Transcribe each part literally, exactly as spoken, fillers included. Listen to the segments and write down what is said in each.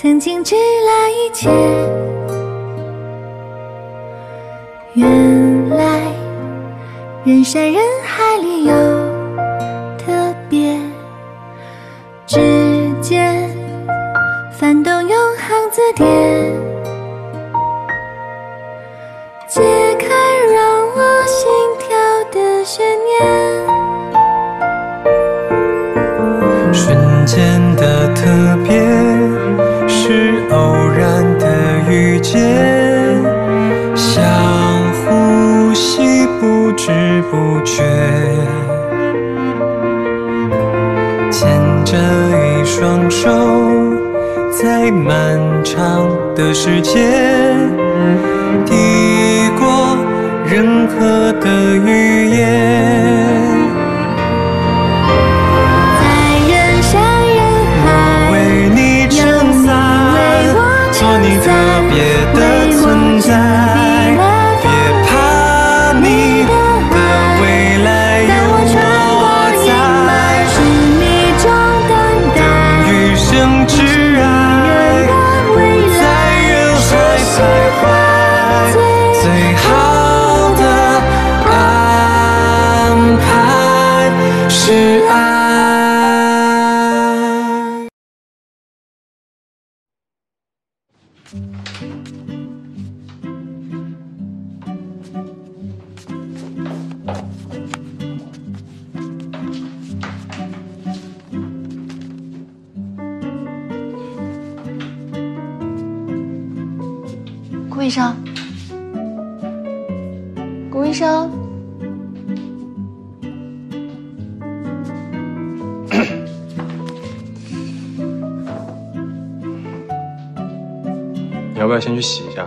曾经只来一见，原来人山人海里有特别，指尖翻动永恒字典，解开让我心跳的悬念，瞬间的特别。 是偶然的遇见，相互吸不知不觉，牵着一双手，在漫长的世界，抵过任何的语言。 顾医生，顾医生，你要不要先去洗一下？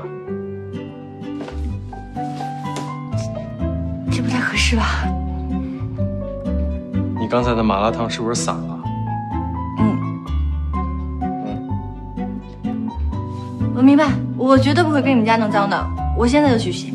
这不太合适吧？你刚才的麻辣烫是不是散了？嗯，嗯，我明白。 我绝对不会跟你们家弄脏的，我现在就去洗。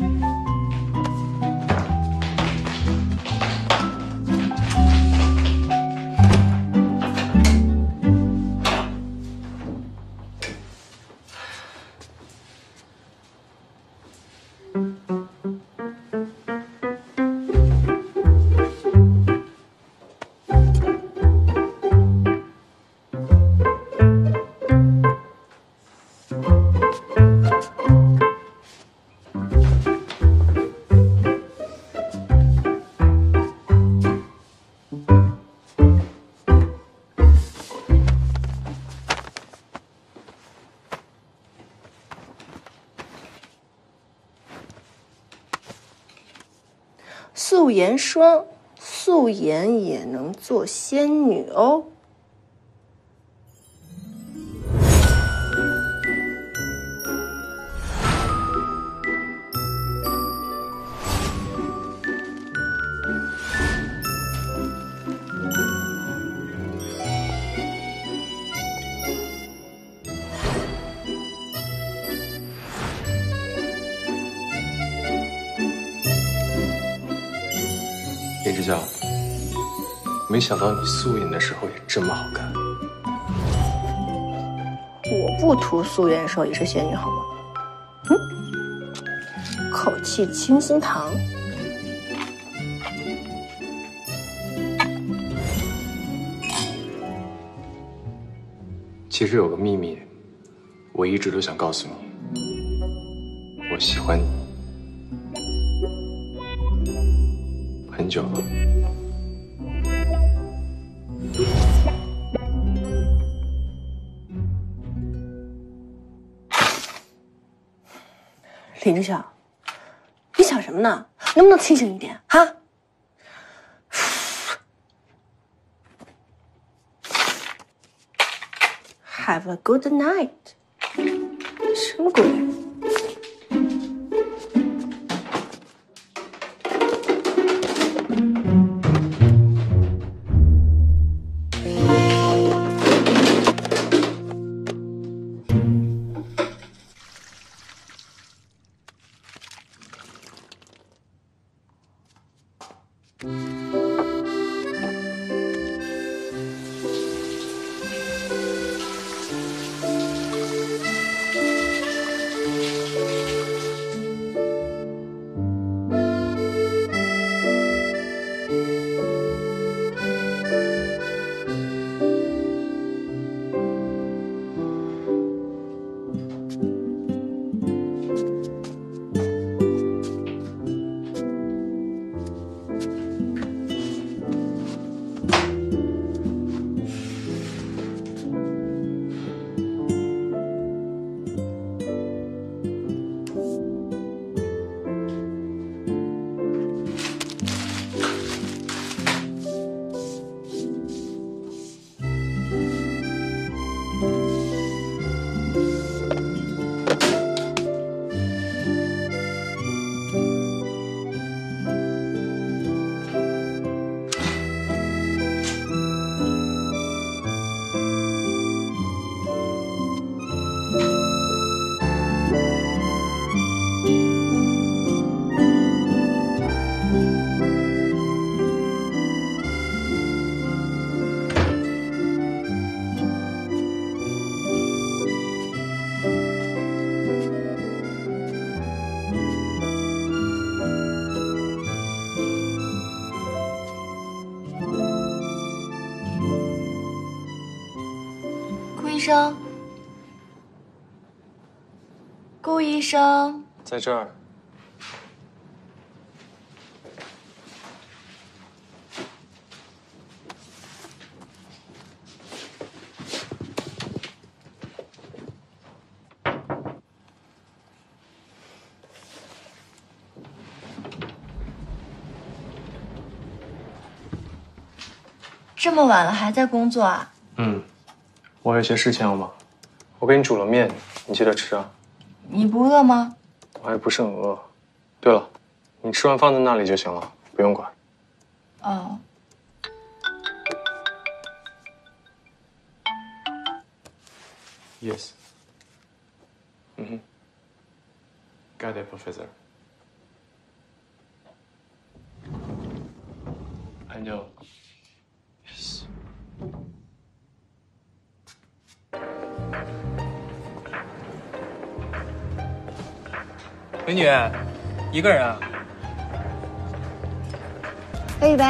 素颜霜，素颜也能做仙女哦。叶之交，没想到你素颜的时候也这么好看。我不涂素颜的时候也是仙女好吗？嗯，口气清新糖。其实有个秘密，我一直都想告诉你，我喜欢你。 很久了，林之晓，你想什么呢？能不能清醒一点啊？Have a good night。什么鬼？生，顾医生，在这儿。这么晚了还在工作啊？嗯，我有些事情要忙。我给你煮了面，你记得吃啊。你不饿吗？我还不是很饿。对了，你吃完放在那里就行了，不用管。哦。Yes. 嗯哼。Got it, Professor. I know.美女，一个人啊？喝一杯。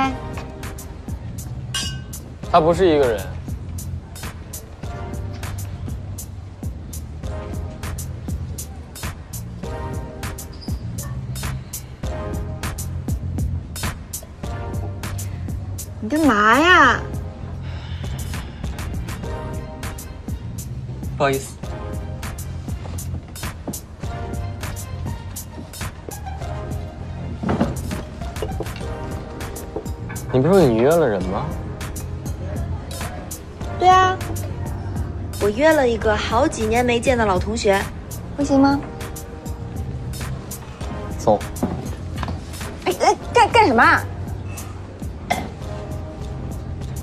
他不是一个人。你干嘛呀？不好意思。 你不是说你约了人吗？对啊，我约了一个好几年没见的老同学，不行吗？走。哎哎，干干什么？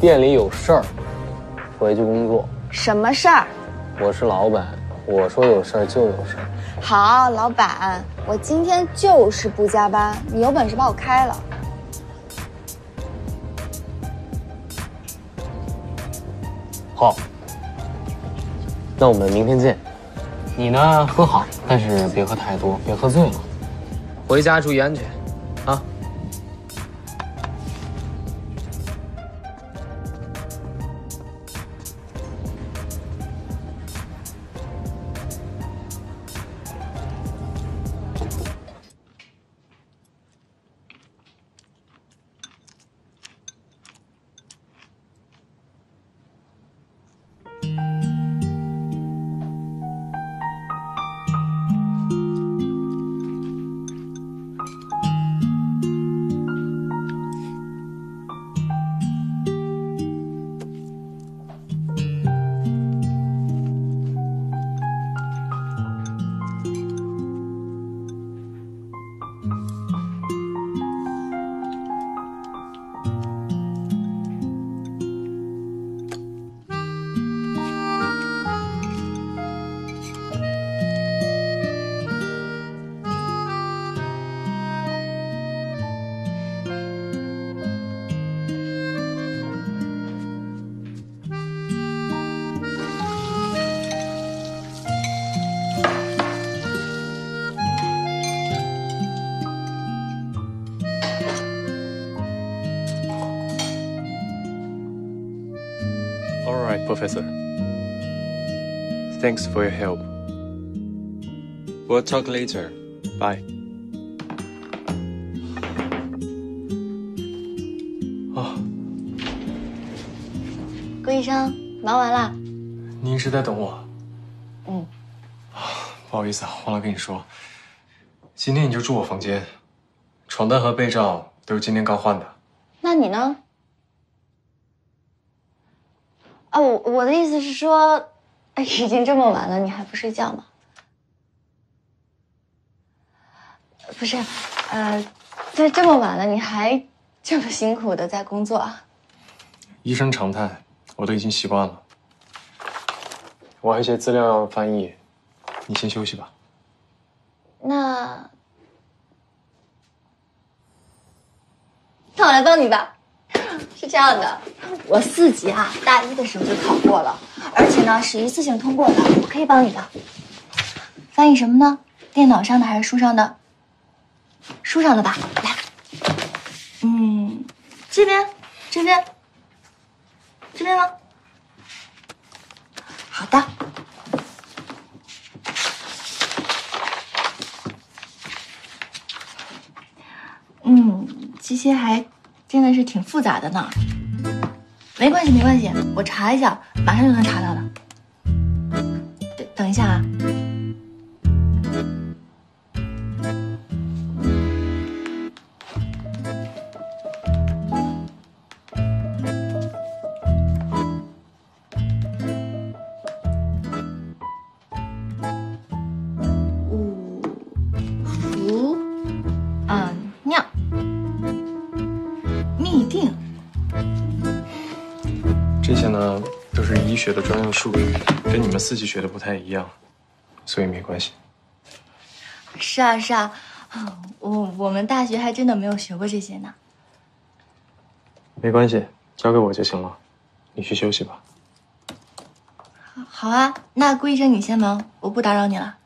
店里有事儿，回去工作。什么事儿？我是老板，我说有事儿就有事儿。好，老板，我今天就是不加班，你有本事把我开了。 好，那我们明天见。你呢，喝好，但是别喝太多，别喝醉了。回家注意安全，啊。Professor, thanks for your help. We'll talk later. Bye. 啊，顾医生，忙完了。你一直在等我。嗯。啊，不好意思啊，忘了跟你说，今天你就住我房间，床单和被罩都是今天刚换的。那你呢？ 啊，我我的意思是说，哎，已经这么晚了，你还不睡觉吗？不是，呃，这这么晚了，你还这么辛苦的在工作啊？医生常态，我都已经习惯了。我还有些资料要翻译，你先休息吧。那，那我来帮你吧。 是这样的，我四级啊，大一的时候就考过了，而且呢是一次性通过的，我可以帮你的。翻译什么呢？电脑上的还是书上的？书上的吧，来，嗯，这边，这边，这边吗？好的。嗯，这些还真的是挺复杂的呢。没关系，没关系，我查一下，马上就能查到的。等等一下啊。 学的专用术语跟你们四级学的不太一样，所以没关系。是啊是啊，我我们大学还真的没有学过这些呢。没关系，交给我就行了，你去休息吧。好啊，那顾医生你先忙，我不打扰你了。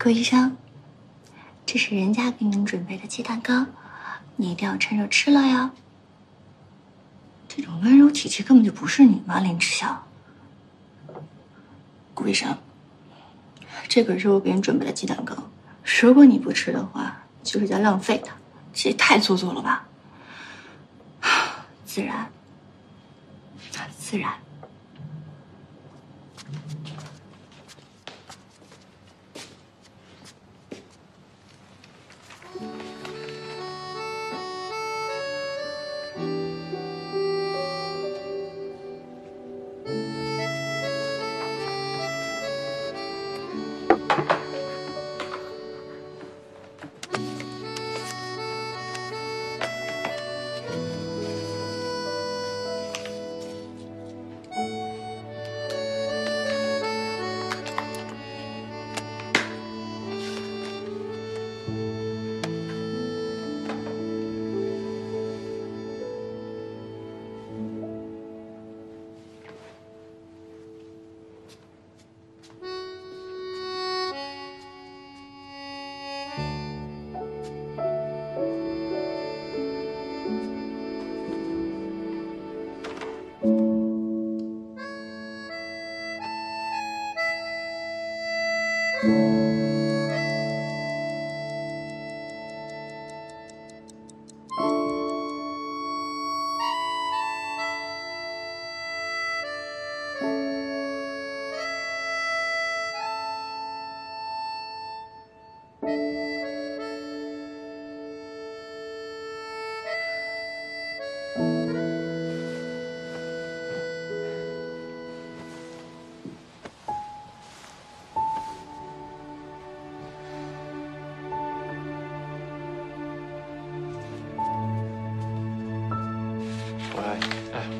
顾医生，这是人家给您准备的鸡蛋糕，你一定要趁热吃了哟。这种温柔体质根本就不是你嘛，林之晓。顾医生，这可是我给你准备的鸡蛋糕，如果你不吃的话，就是在浪费它，这也太做作了吧？自然，自然。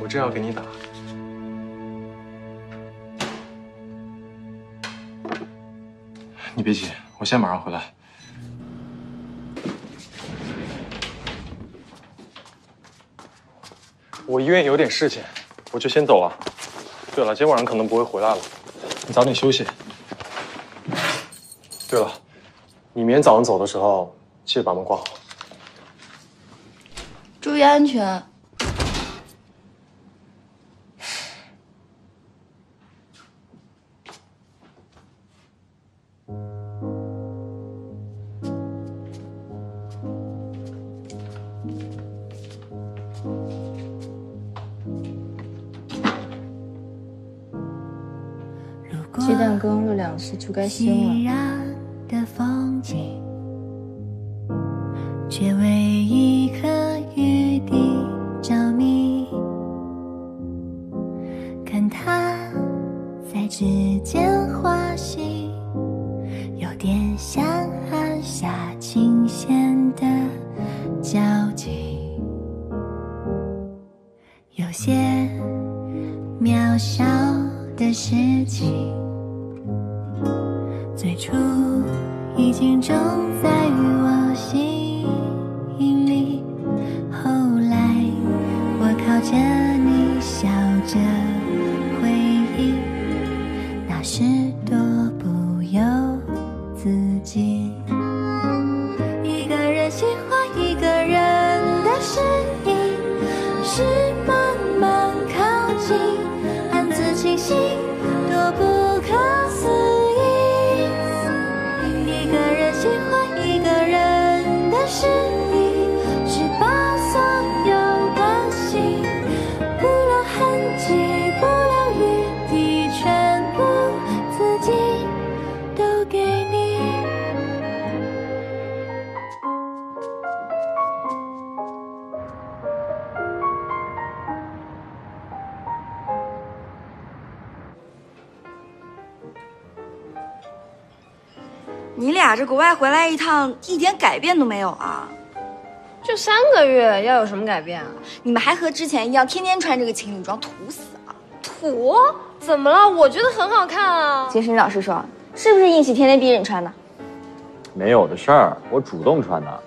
我正要给你打，你别急，我现在马上回来。我医院有点事情，我就先走了。对了，今晚上可能不会回来了，你早点休息。对了，你明天早上走的时候记得把门关好，注意安全。 鸡蛋羹热两时就该腥了。却为一颗雨滴着迷，看它在指尖滑行，有点像按下琴弦的交集，有些渺小的事情。 最初已经种在我心里，后来我靠着你笑着回忆，那是多不由自己。一个人喜欢一个人的身影，是慢慢靠近，暗自庆幸多不可思议。 喜欢一个人的是你，是把所有关心，不留痕迹，不留余地，全部自己都给你。你俩这国外回来一趟，一点改变都没有啊！就三个月，要有什么改变啊？你们还和之前一样，天天穿这个情侣装，土死啊！土？怎么了？我觉得很好看啊！杰森老师说，是不是应起天天逼人穿的？没有的事儿，我主动穿的。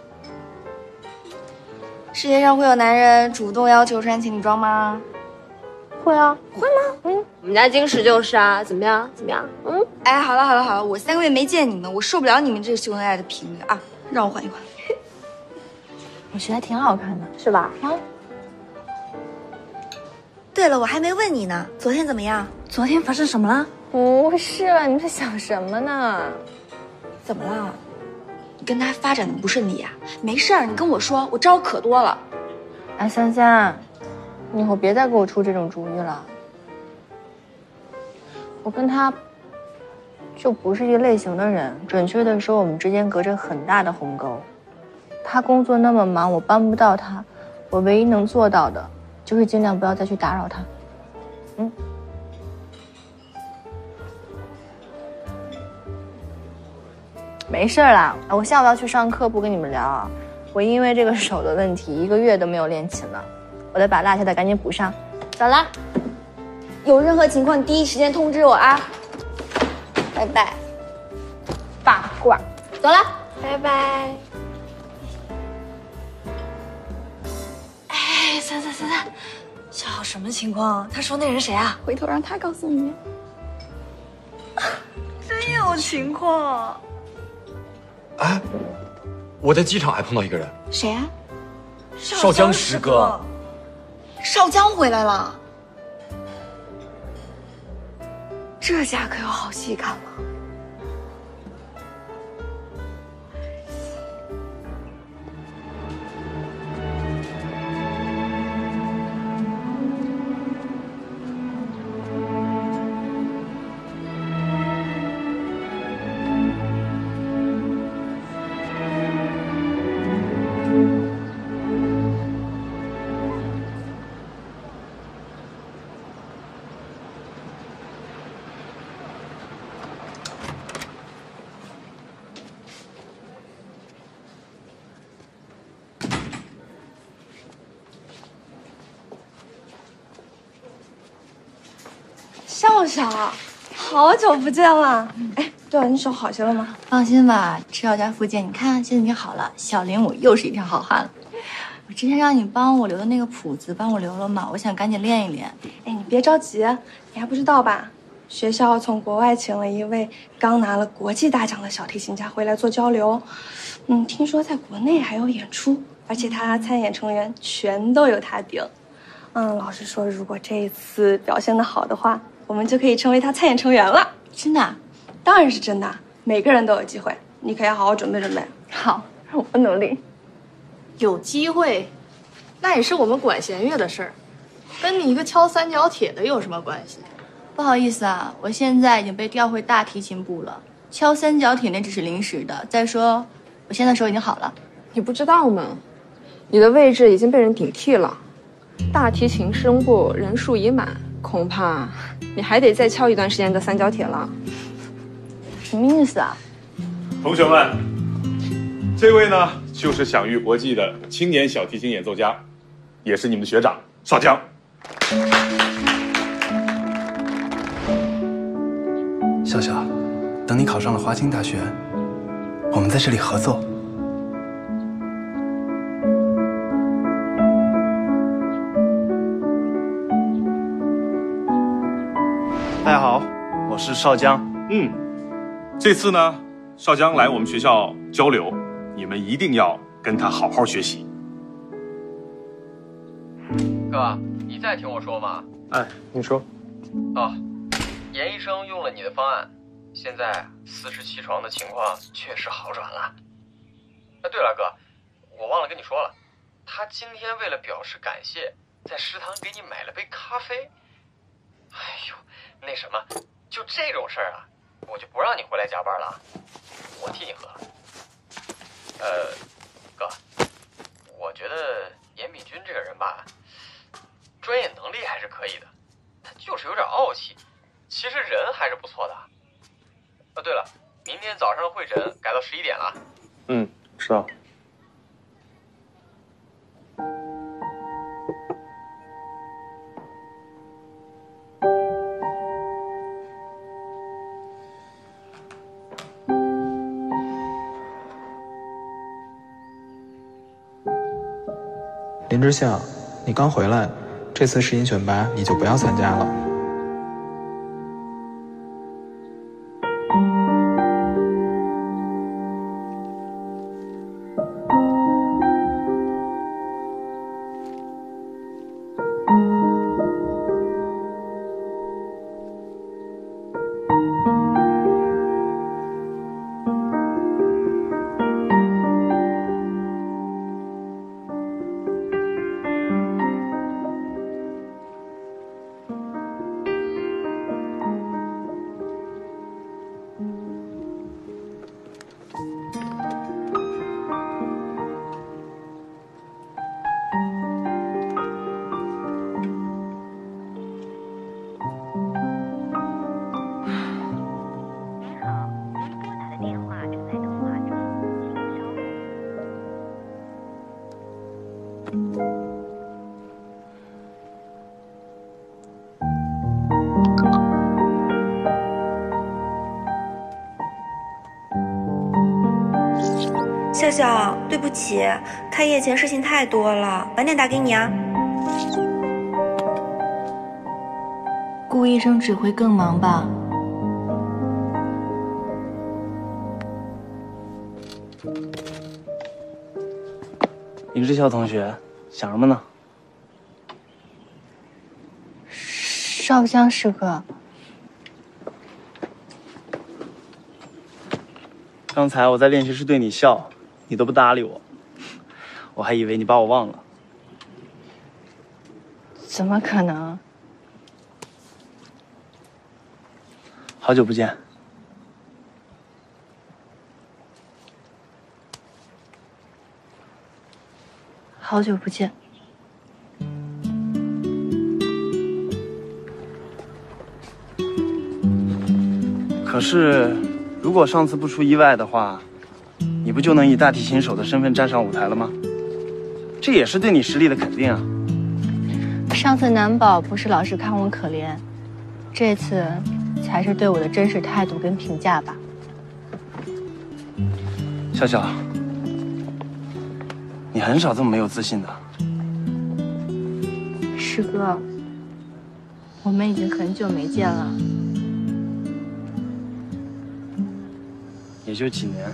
世界上会有男人主动要求穿情侣装吗？会啊，会吗？嗯。 我们家金石就是啊，怎么样？怎么样？嗯，哎，好了好了好了，我三个月没见你们，我受不了你们这秀恩爱的频率啊！让我缓一缓。我觉得挺好看的，是吧？啊。对了，我还没问你呢，昨天怎么样？昨天发生什么了？不是吧？你在想什么呢？怎么了？你跟他发展的不顺利啊？没事儿，你跟我说，我招可多了。哎，三三，你以后别再给我出这种主意了。 我跟他就不是一类型的人，准确的说，我们之间隔着很大的鸿沟。他工作那么忙，我帮不到他，我唯一能做到的就是尽量不要再去打扰他。嗯。没事啦，我下午要去上课，不跟你们聊啊。我因为这个手的问题，一个月都没有练琴了，我得把落下的赶紧补上。走啦。 有任何情况，你第一时间通知我啊！拜拜，八卦，走了，拜拜。哎，三三三三，小浩什么情况？他说那人谁啊？回头让他告诉你。真有情况！哎，我在机场还碰到一个人。谁啊？少江师哥。少江回来了。 这下可有好戏看了！笑笑，好久不见了。哎，对了，你手好些了吗？放心吧，吃药加复健，你看现在已经好了。小林，我又是一条好汉了。我之前让你帮我留的那个谱子，帮我留了吗？我想赶紧练一练。哎，你别着急，你还不知道吧？学校从国外请了一位刚拿了国际大奖的小提琴家回来做交流，嗯，听说在国内还有演出，而且他参演成员全都有他顶。嗯，老师说，如果这一次表现的好的话，我们就可以成为他参演成员了。真的？当然是真的，每个人都有机会，你可以好好准备准备。好，我努力。有机会，那也是我们管弦乐的事儿，跟你一个敲三角铁的有什么关系？不好意思啊，我现在已经被调回大提琴部了，敲三角铁那只是临时的。再说，我现在手已经好了。你不知道吗？你的位置已经被人顶替了，大提琴师部人数已满，恐怕你还得再敲一段时间的三角铁了。什么意思啊？同学们，这位呢？就是享誉国际的青年小提琴演奏家，也是你们的学长少江。笑笑，等你考上了华清大学，我们在这里合奏。大家好，我是少江。嗯，这次呢，少江来我们学校交流。你们一定要跟他好好学习。哥，你在听我说吗？哎，你说。哦，严医生用了你的方案，现在四十七床的情况确实好转了。哎，对了，哥，我忘了跟你说了，他今天为了表示感谢，在食堂给你买了杯咖啡。哎呦，那什么，就这种事儿啊，我就不让你回来加班了，我替你喝。呃，哥，我觉得严炳军这个人吧，专业能力还是可以的，他就是有点傲气，其实人还是不错的。哦，对了，明天早上会诊改到十一点了。嗯，知道。林之夏，你刚回来，这次试音选拔你就不要参加了。笑笑，对不起，开业前事情太多了，晚点打给你啊。顾医生只会更忙吧。林之夏同学，想什么呢？少江师哥，刚才我在练习室对你笑。你都不搭理我，我还以为你把我忘了。怎么可能？好久不见。好久不见。可是，如果上次不出意外的话，你不就能以大提琴手的身份站上舞台了吗？这也是对你实力的肯定啊。上次难保不是老师看我可怜，这次才是对我的真实态度跟评价吧。笑笑，你很少这么没有自信的。师哥，我们已经很久没见了，也就几年。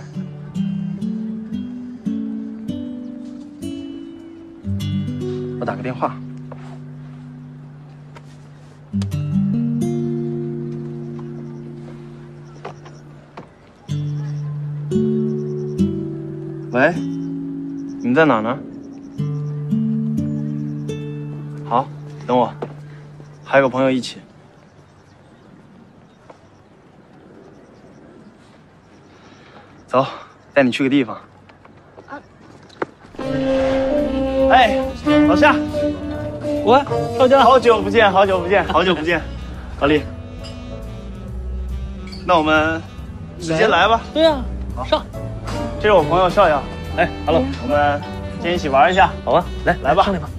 我打个电话。 喂，你们在哪呢？好，等我，还有个朋友一起。走，带你去个地方。啊！哎，老夏，我少江，好久不见，好久不见，好久不见，老李。那我们直接来吧。对呀，好上。 这是我朋友邵阳，哎 ，Hello， 我们今天一起玩一下，好吧？来来吧，上来吧，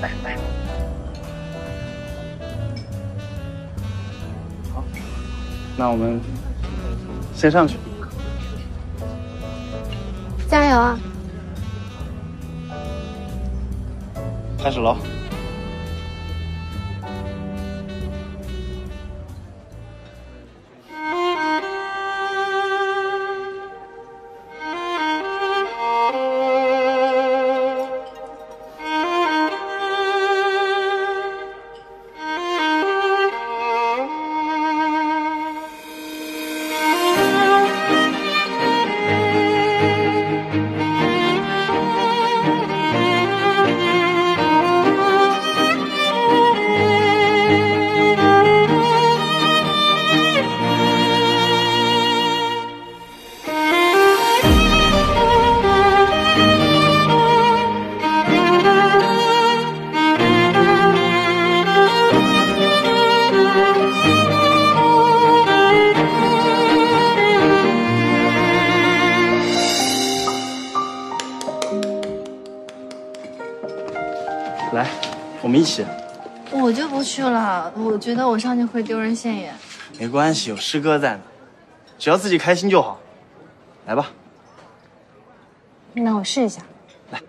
来来，好，那我们先上去，加油啊！开始喽！我就不去了，我觉得我上去会丢人现眼。没关系，有师哥在呢，只要自己开心就好。来吧，那我试一下。来，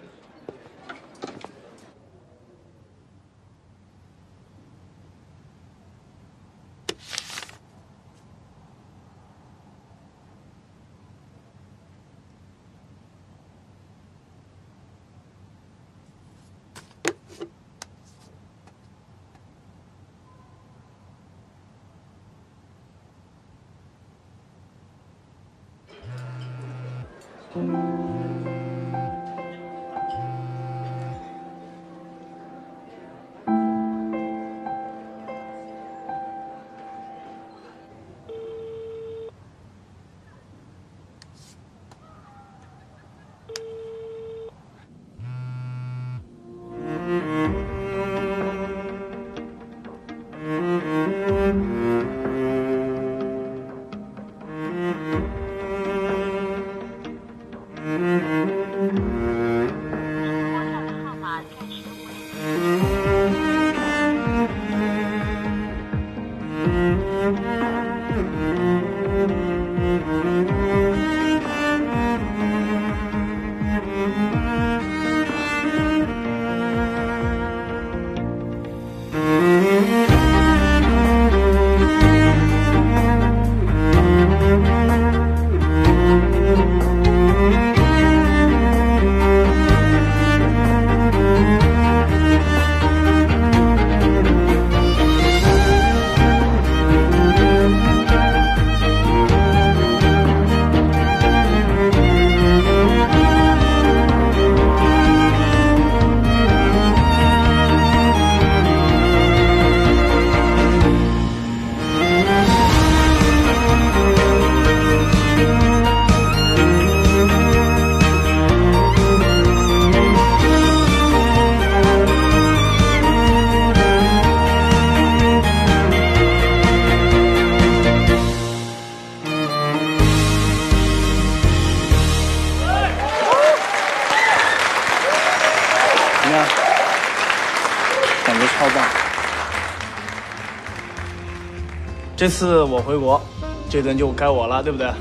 这次我回国，这顿就该我了，对不对？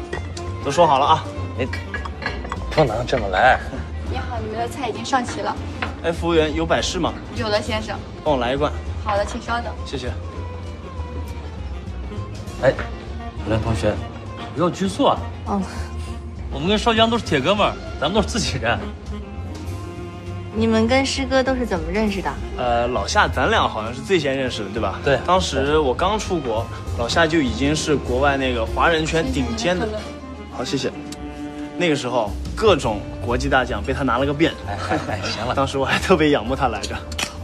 都说好了啊！哎，不能这么来。你好，你们的菜已经上齐了。哎，服务员，有百事吗？有的，先生。帮我来一罐。好的，请稍等。谢谢。哎，梁同学，不要拘束啊。嗯。我们跟少江都是铁哥们儿，咱们都是自己人。你们跟师哥都是怎么认识的？呃，老夏，咱俩好像是最先认识的，对吧？对。当时我刚出国，老夏就已经是国外那个华人圈顶尖的。好，谢谢。那个时候各种国际大奖被他拿了个遍。哎哎，行了。当时我还特别仰慕他来着。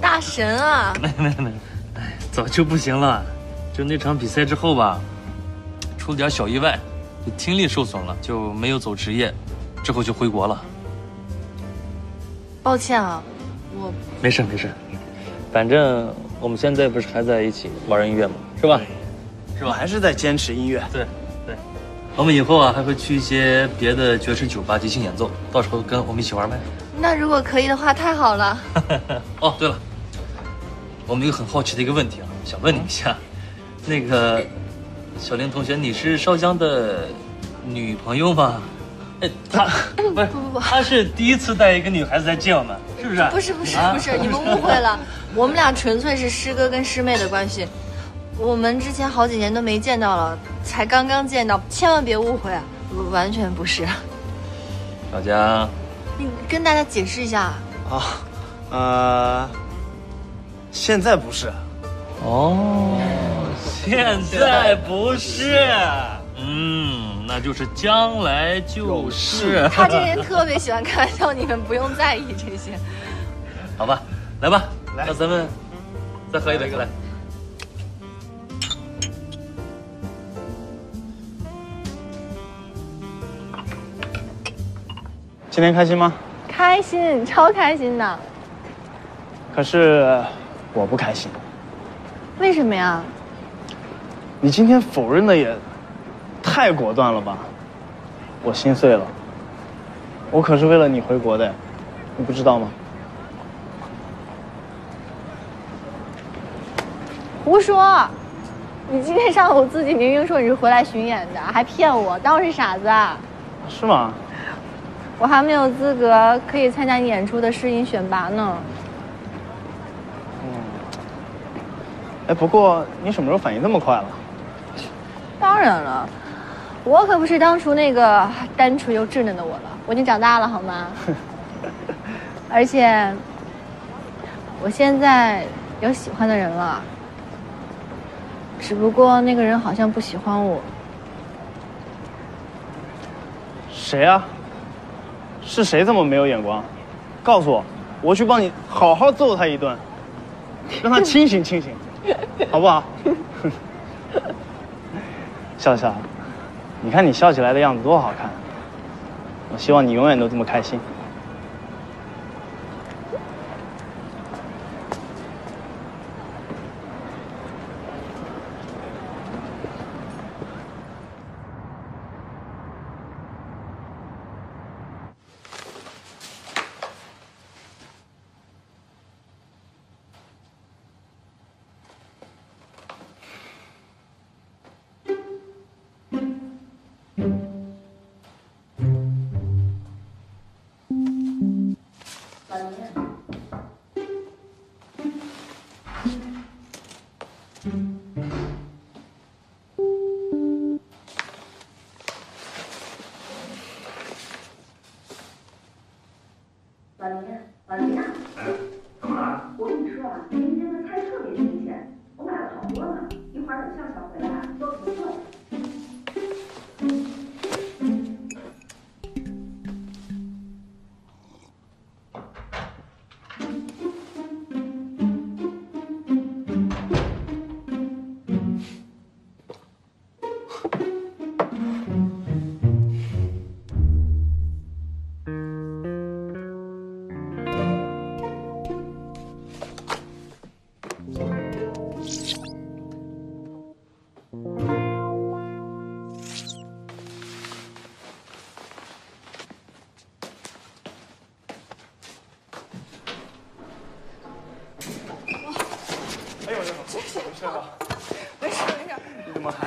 大神啊！没没没，哎，早就不行了。就那场比赛之后吧，出了点小意外，就听力受损了，就没有走职业，之后就回国了。抱歉啊，我没事没事，反正我们现在不是还在一起玩音乐吗？是吧？是吧？还是在坚持音乐。对对，我们以后啊还会去一些别的爵士酒吧即兴演奏，到时候跟我们一起玩呗。那如果可以的话，太好了。哦，对了，我们有很好奇的一个问题啊，想问你一下，那个小林同学，你是烧香的女朋友吗？哎，他不是不不不，他是第一次带一个女孩子来见我们，是不是？不是不是不是，你们误会了，我们俩纯粹是师哥跟师妹的关系，我们之前好几年都没见到了，才刚刚见到，千万别误会啊，完全不是。小江，你跟大家解释一下啊。啊，呃，现在不是。哦，现在不是。嗯。那就是将来就是。他这人特别喜欢开玩笑，你们不用在意这些。好吧，来吧，来，那咱们再喝一杯，来。今天开心吗？开心，超开心的。可是我不开心。为什么呀？你今天否认的也太果断了吧，我心碎了。我可是为了你回国的，你不知道吗？胡说！你今天上午自己明明说你是回来巡演的，还骗我，当我是傻子啊？是吗？我还没有资格可以参加你演出的试音选拔呢。嗯。哎，不过你什么时候反应那么快了？当然了。我可不是当初那个单纯又稚嫩的我了，我已经长大了，好吗？而且，我现在有喜欢的人了，只不过那个人好像不喜欢我。谁啊？是谁这么没有眼光？告诉我，我去帮你好好揍他一顿，让他清醒清醒，好不好？笑笑。你看你笑起来的样子多好看，我希望你永远都这么开心。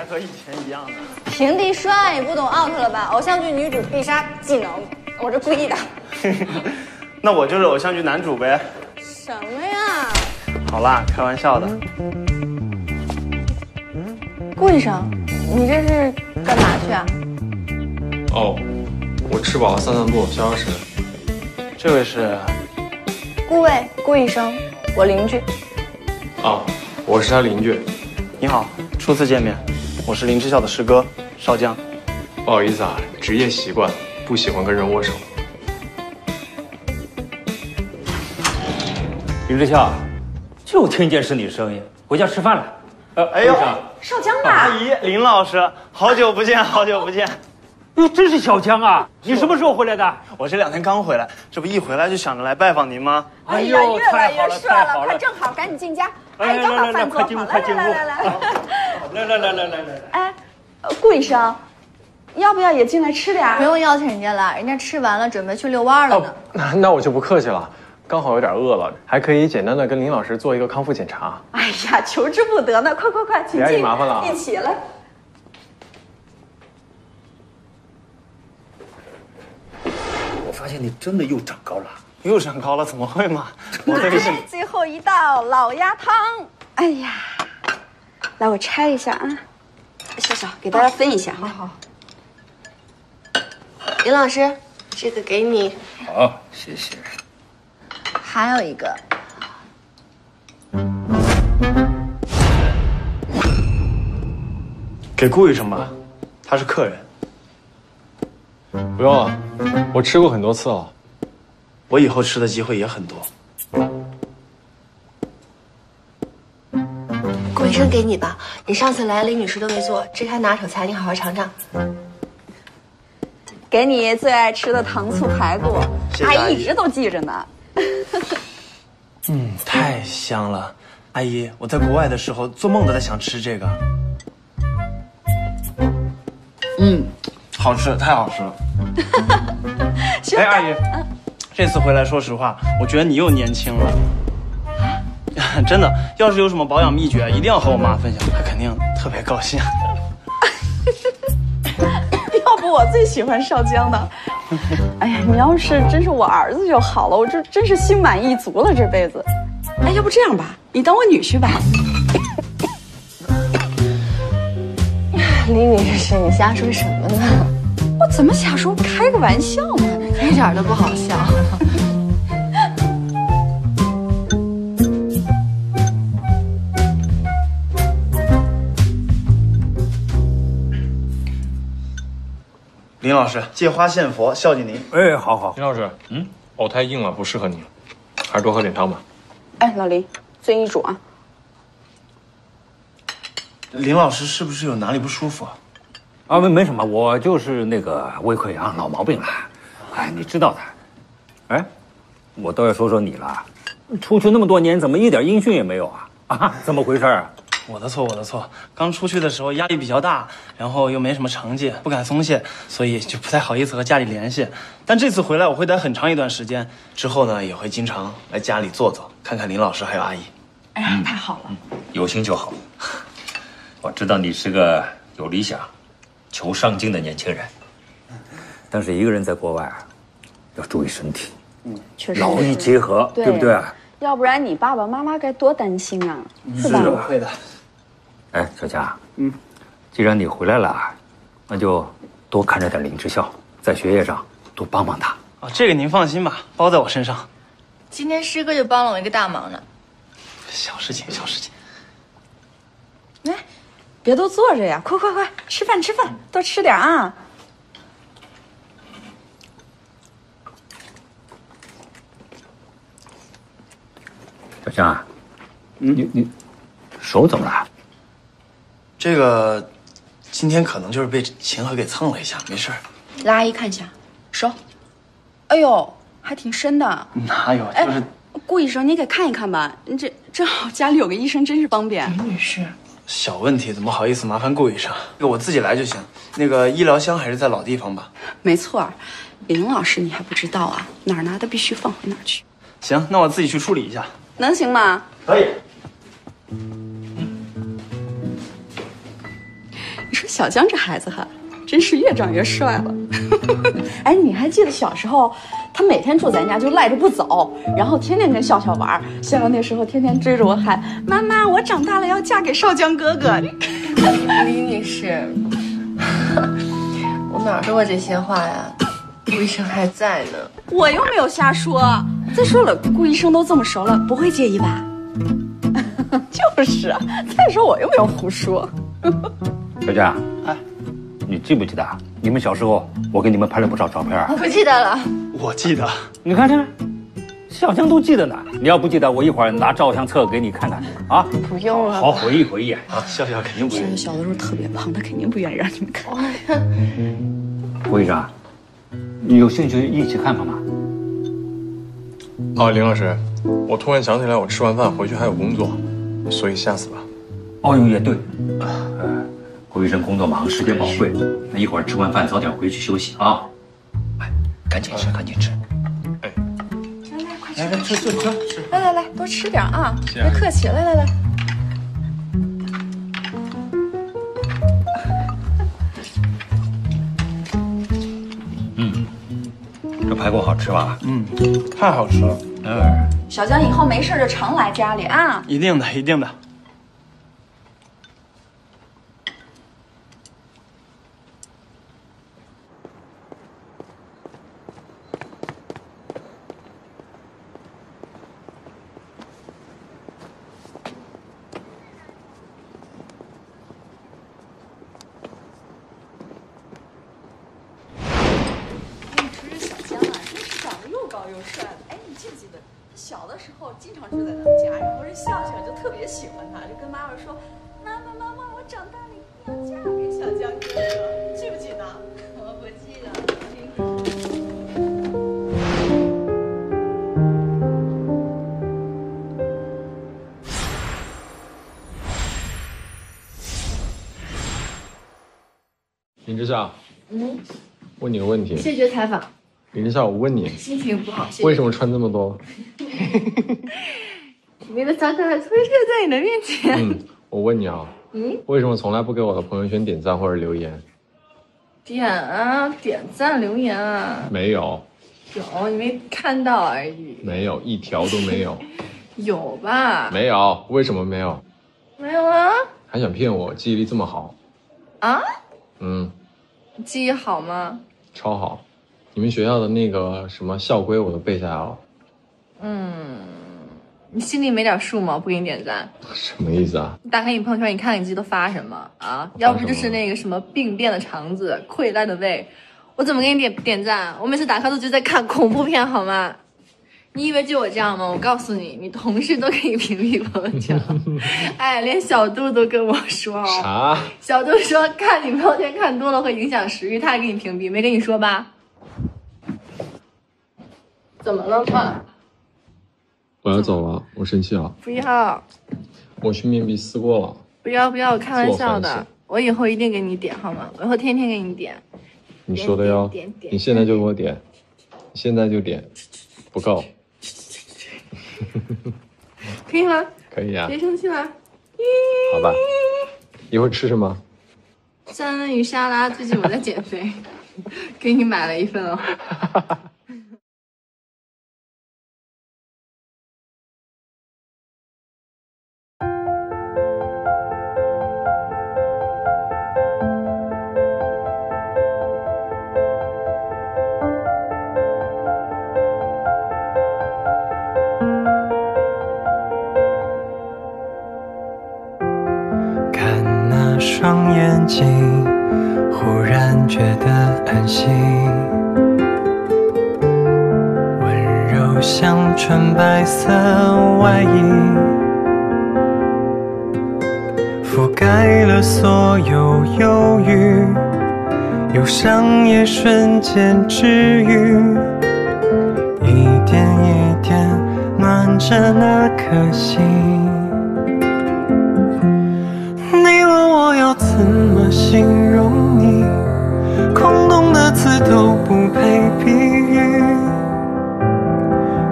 和以前一样的，平地摔，你不懂 out 了吧？偶像剧女主必杀技能，我是故意的。那我就是偶像剧男主呗。什么呀？好啦，开玩笑的。顾医生，你这是干嘛去啊？哦，我吃饱了散散步，消消食。这位是？顾卫，顾医生，我邻居。哦，我是他邻居。你好，初次见面，我是林之校的师哥少江。不好意思啊，职业习惯，不喜欢跟人握手。林之校，就听见是你声音，回家吃饭了。呃，哎呦，少江吧？阿姨，林老师，好久不见，好久不见。哟，真是小江啊！你什么时候回来的？我这两天刚回来，这不一回来就想着来拜访您吗？哎呀，越来越帅了，快正好，赶紧进家。哎，刚把饭做好，来来来来来来来来来来。哎，顾医生，要不要也进来吃点？不用邀请人家了，人家吃完了准备去遛弯了呢。那那我就不客气了，刚好有点饿了，还可以简单的跟林老师做一个康复检查。哎呀，求之不得呢！快快快，请进，麻烦了，一起来。 发现你真的又长高了，又长高了，怎么会嘛？我这是最后一道老鸭汤。哎呀，来我拆一下啊，小小给大家分一下。好好。林老师，这个给你。好，谢谢。还有一个。给顾医生吧，他是客人。 不用了，我吃过很多次了，我以后吃的机会也很多。顾医生给你吧，你上次来林女士都没做，这她拿手菜，你好好尝尝。给你最爱吃的糖醋排骨，谢谢阿姨，阿姨一直都记着呢。嗯，太香了，阿姨，我在国外的时候做梦都在想吃这个。嗯。 好吃，太好吃了！哎，阿姨，这次回来，说实话，我觉得你又年轻了。真的，要是有什么保养秘诀，一定要和我妈分享，她肯定特别高兴。要不我最喜欢少江的。哎呀，你要是真是我儿子就好了，我这真是心满意足了这辈子。哎，要不这样吧，你当我女婿吧。 林女士，你瞎说什么呢？我怎么瞎说？开个玩笑嘛，一点都不好笑。林老师，借花献佛，孝敬您。哎，好好。林老师，嗯，藕太硬了，不适合你，还是多喝点汤吧。哎，老林，遵医嘱啊。 林老师是不是有哪里不舒服啊？啊，没没什么，我就是那个胃溃疡，老毛病了。哎，你知道的。哎，我倒要说说你了，出去那么多年，怎么一点音讯也没有啊？啊，怎么回事啊？我的错，我的错。刚出去的时候压力比较大，然后又没什么成绩，不敢松懈，所以就不太好意思和家里联系。但这次回来，我会待很长一段时间，之后呢也会经常来家里坐坐，看看林老师还有阿姨。哎呀，太好了，嗯、有心就好。 我知道你是个有理想、求上进的年轻人，但是一个人在国外啊，要注意身体，嗯，确实劳逸结合， 对, 对不对？要不然你爸爸妈妈该多担心啊，是吧？会的。哎，小佳，嗯，既然你回来了，那就多看着点林之校，在学业上多帮帮他。啊，这个您放心吧，包在我身上。今天师哥就帮了我一个大忙呢。小事情，小事情。来。 别都坐着呀，快快快，吃饭吃饭，多吃点啊！小江啊，嗯，你你手怎么了？这个今天可能就是被秦河给蹭了一下，没事儿。来，阿姨看一下手。哎呦，还挺深的。哪有？就是、哎、顾医生，你给看一看吧。这正好家里有个医生，真是方便。林女士。 小问题，怎么好意思麻烦顾医生？我自己来就行。那个医疗箱还是在老地方吧。没错，林老师你还不知道啊，哪儿拿的必须放回哪儿去。行，那我自己去处理一下，能行吗？可以。嗯、你说小江这孩子哈，真是越长越帅了。哎，你还记得小时候，他每天住咱家就赖着不走，然后天天跟笑笑玩。笑笑那时候天天追着我喊：“妈妈，我长大了要嫁给少江哥哥。”李女士，我哪说过这些话呀？顾医生还在呢，我又没有瞎说。再说了，顾医生都这么熟了，不会介意吧？就是啊，再说我又没有胡说。小佳，哎，你记不记得你们小时候，我给你们拍了不少照片？我不记得了。我记得。你看这，小江都记得呢。你要不记得，我一会儿拿照相册给你看看啊。不用了。好回忆回忆啊！笑笑肯定不愿意。小的时候特别胖，他肯定不愿意让你们看。顾医生，你有兴趣一起看看吗？哦，林老师，我突然想起来，我吃完饭回去还有工作，所以下次吧。哦哟，也对。呃，顾医生工作忙，时间宝贵，那一会儿吃完饭早点回去休息啊。哎，赶紧吃，赶紧吃。哎，来来，快吃，来吃吃吃。来来来，多吃点啊，别客气。来来来。嗯，这排骨好吃吧？嗯，太好吃了。嗯。小江以后没事就常来家里啊。一定的，一定的。林之夏，嗯，问你个问题。谢绝采访。林之夏，我问你，心情不好，为什么穿这么多？你的小可爱出现在你的面前。嗯，我问你啊，嗯，为什么从来不给我的朋友圈点赞或者留言？点啊，点赞留言啊。没有。有，你没看到而已。没有，一条都没有。有吧？没有，为什么没有？没有啊。还想骗我？记忆力这么好？啊？嗯。记忆好吗？超好，你们学校的那个什么校规我都背下来了。嗯，你心里没点数吗？不给你点赞，什么意思啊？你打开你朋友圈，你看看你自己都发什么啊？要不就是那个什么病变的肠子、溃烂的胃，我怎么给你点点赞？我每次打开都就在看恐怖片，好吗？你以为就我这样吗？我告诉你，你同事都可以屏蔽朋友圈，哎，连小杜都跟我说哦。啥？小杜说看你朋友圈看多了会影响食欲，他也给你屏蔽，没跟你说吧？怎么了嘛？我要走了，我生气了。不要。我去面壁思过了。不要不要，我开玩笑的。我以后一定给你点好吗？我以后天天给你点。你说的哟。点点。你现在就给我点，现在就点，不够。可以吗？可以啊，别生气了。好吧，一会儿吃什么？三文鱼沙拉。最近我在减肥，给你买了一份哦。上眼睛，忽然觉得安心，温柔像纯白色外衣，覆盖了所有忧郁，忧伤也瞬间治愈，一点一点暖着那颗心。怎么形容你？空洞的词都不配比喻。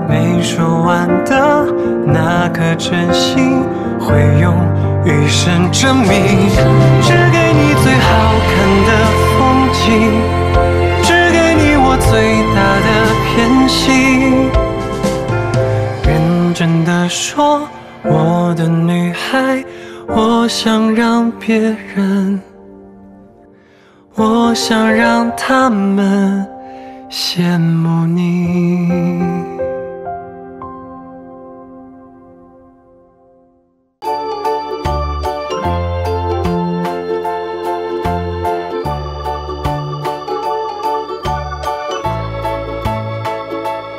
没说完的那个真心，会用余生证明。只给你最好看的风景，己，只给你我最大的偏心。认真的说，我的女孩，我想让别人，我想让他们羡慕你。